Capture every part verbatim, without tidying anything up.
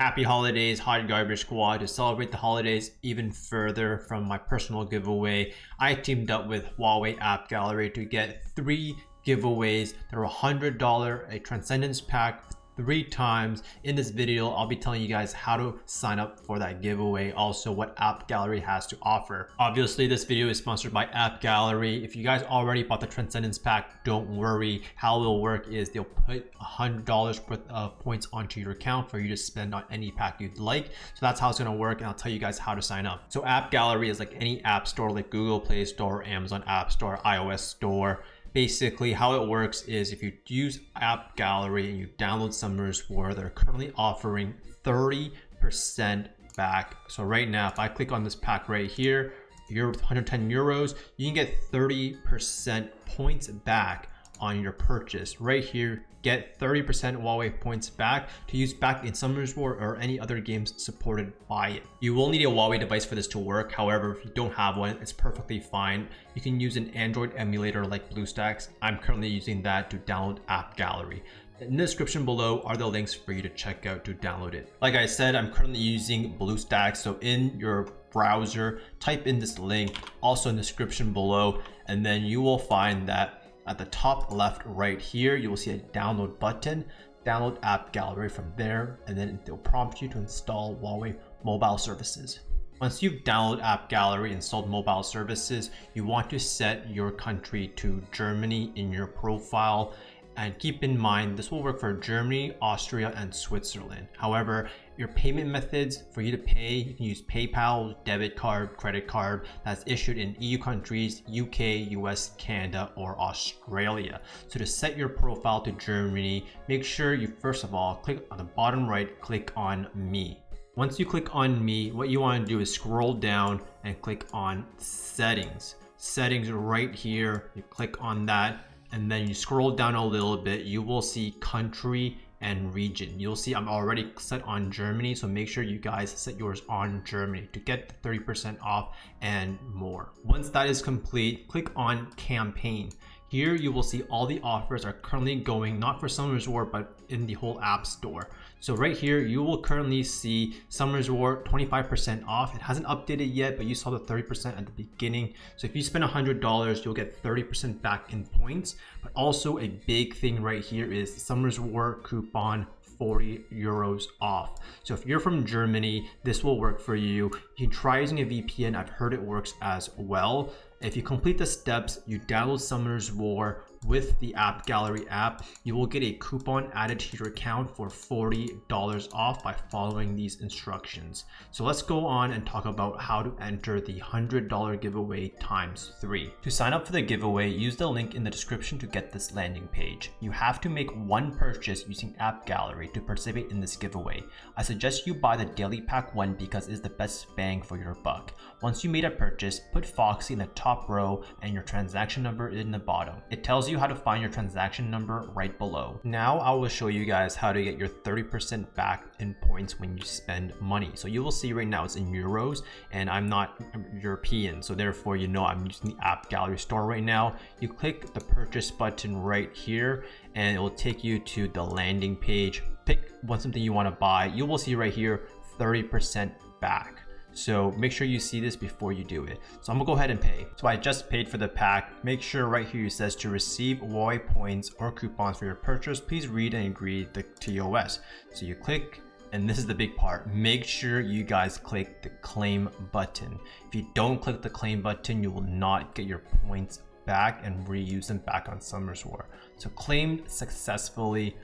Happy Holidays, Hide Garbage Squad. To celebrate the holidays even further from my personal giveaway, I teamed up with Huawei App Gallery to get three giveaways. They're one hundred dollars, a Transcendence Pack, three times. In this video, I'll be telling you guys how to sign up for that giveaway, also what App Gallery has to offer. Obviously, this video is sponsored by App Gallery. If you guys already bought the Transcendence Pack, don't worry. How it'll work is they'll put one hundred dollars worth of points onto your account for you to spend on any pack you'd like. So that's how it's gonna work, and I'll tell you guys how to sign up. So App Gallery is like any app store, like Google Play Store, Amazon App Store, iOS Store. Basically, how it works is if you use App Gallery and you download Summoners War, they're currently offering thirty percent back. So right now, if I click on this pack right here, you're one hundred ten euros, you can get thirty percent points back on your purchase. Right here, get thirty percent Huawei points back to use back in Summoners War or any other games supported by it. You will need a Huawei device for this to work. However, if you don't have one, it's perfectly fine. You can use an Android emulator like Bluestacks. I'm currently using that to download App Gallery. In the description below are the links for you to check out to download it. Like I said, I'm currently using Bluestacks, so in your browser, type in this link, also in the description below, and then you will find that at the top left right here, you will see a download button. Download App Gallery from there, and then it will prompt you to install Huawei Mobile Services. Once you've downloaded App Gallery and installed Mobile Services, you want to set your country to Germany in your profile. And keep in mind, this will work for Germany, Austria, and Switzerland. However, your payment methods for you to pay, you can use PayPal, debit card, credit card that's issued in E U countries, U K, U S, Canada, or Australia. So to set your profile to Germany, make sure you first of all click on the bottom right, click on Me. Once you click on Me, what you want to do is scroll down and click on Settings. Settings right here, you click on that. And then you scroll down a little bit, you will see country and region. You'll see I'm already set on Germany, so make sure you guys set yours on Germany to get the thirty percent off and more. Once that is complete, click on campaign. Here you will see all the offers are currently going, not for Summoners War, but in the whole app store. So right here, you will currently see Summoners War twenty-five percent off. It hasn't updated yet, but you saw the thirty percent at the beginning. So if you spend one hundred dollars, you'll get thirty percent back in points. But also a big thing right here is the Summoners War coupon, forty euros off. So if you're from Germany, this will work for you. You can try using a V P N. I've heard it works as well. If you complete the steps, you download Summoners War with the App Gallery app, you will get a coupon added to your account for forty dollars off by following these instructions. So let's go on and talk about how to enter the one hundred dollar giveaway times three. To sign up for the giveaway, use the link in the description to get this landing page. You have to make one purchase using App Gallery to participate in this giveaway. I suggest you buy the Daily Pack one because it's the best bang for your buck. Once you made a purchase, put Foxy in the top row and your transaction number in the bottom. It tells you how to find your transaction number right below. Now I will show you guys how to get your thirty percent back in points when you spend money. So you will see right now it's in euros, and I'm not European, so therefore, you know, I'm using the App Gallery store right now. You click the purchase button right here and it will take you to the landing page. Pick one something you want to buy. You will see right here thirty percent back. So make sure you see this before you do it. So I'm gonna go ahead and pay. So I just paid for the pack. Make sure right here it says to receive Huawei points or coupons for your purchase, please read and agree the T O S. So you click, and this is the big part. Make sure you guys click the claim button. If you don't click the claim button, you will not get your points back and reuse them back on Summoners War. So claimed successfully,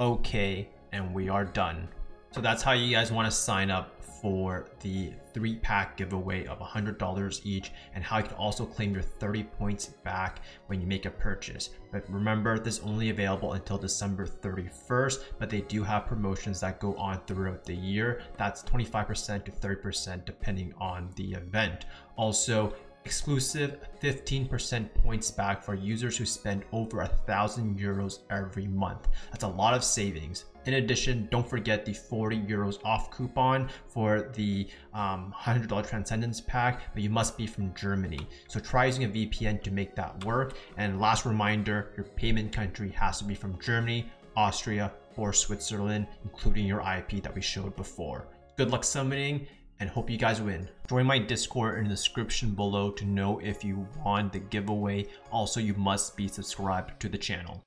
okay, and we are done. So that's how you guys wanna sign up for the three pack giveaway of one hundred dollars each, and how you can also claim your thirty points back when you make a purchase. But remember, this is only available until December thirty-first, but they do have promotions that go on throughout the year. That's twenty-five percent to thirty percent depending on the event. Also, exclusive fifteen percent points back for users who spend over a thousand euros every month. That's a lot of savings. In addition, don't forget the forty euros off coupon for the um, one hundred dollar Transcendence Pack, but you must be from Germany. So try using a V P N to make that work. And last reminder, your payment country has to be from Germany, Austria, or Switzerland, including your I P that we showed before. Good luck summoning and hope you guys win. Join my Discord in the description below to know if you won the giveaway. Also, you must be subscribed to the channel.